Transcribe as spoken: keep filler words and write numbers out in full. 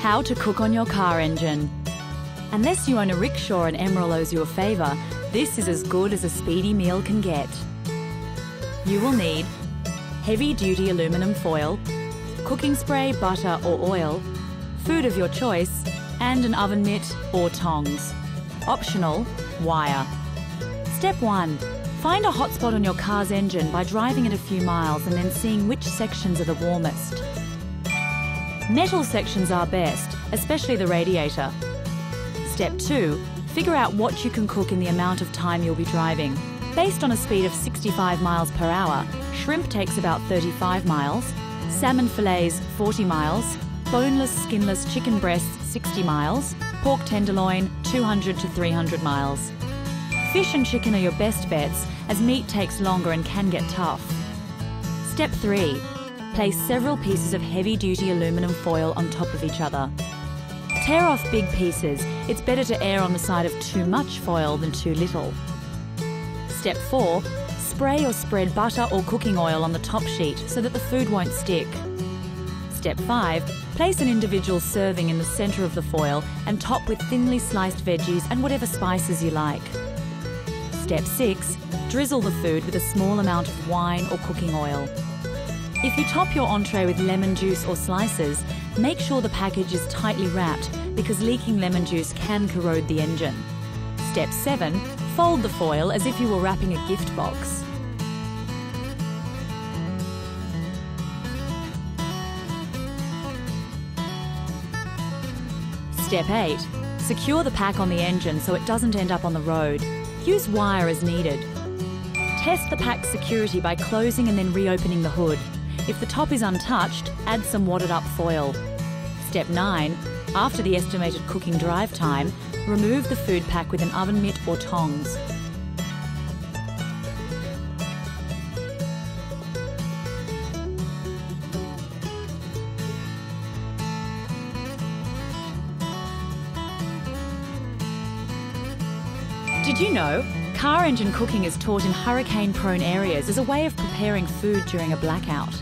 How to cook on your car engine. Unless you own a rickshaw and Emeril owes you a favour, this is as good as a speedy meal can get. You will need heavy-duty aluminum foil, cooking spray, butter or oil, food of your choice, and an oven mitt or tongs. Optional, wire. Step one. Find a hot spot on your car's engine by driving it a few miles and then seeing which sections are the warmest. Metal sections are best, especially the radiator. Step two, figure out what you can cook in the amount of time you'll be driving. Based on a speed of sixty-five miles per hour, shrimp takes about thirty-five miles, salmon fillets forty miles, boneless, skinless chicken breasts sixty miles, pork tenderloin two hundred to three hundred miles. Fish and chicken are your best bets, as meat takes longer and can get tough. Step three, place several pieces of heavy-duty aluminum foil on top of each other. Tear off big pieces. It's better to err on the side of too much foil than too little. Step four, spray or spread butter or cooking oil on the top sheet so that the food won't stick. Step five, place an individual serving in the centre of the foil and top with thinly sliced veggies and whatever spices you like. Step six, drizzle the food with a small amount of wine or cooking oil. If you top your entree with lemon juice or slices, make sure the package is tightly wrapped because leaking lemon juice can corrode the engine. Step seven, fold the foil as if you were wrapping a gift box. Step eight, secure the pack on the engine so it doesn't end up on the road. Use wire as needed. Test the pack's security by closing and then reopening the hood. If the top is untouched, add some wadded up foil. Step nine, after the estimated cooking drive time, remove the food pack with an oven mitt or tongs. Did you know? Car engine cooking is taught in hurricane-prone areas as a way of preparing food during a blackout.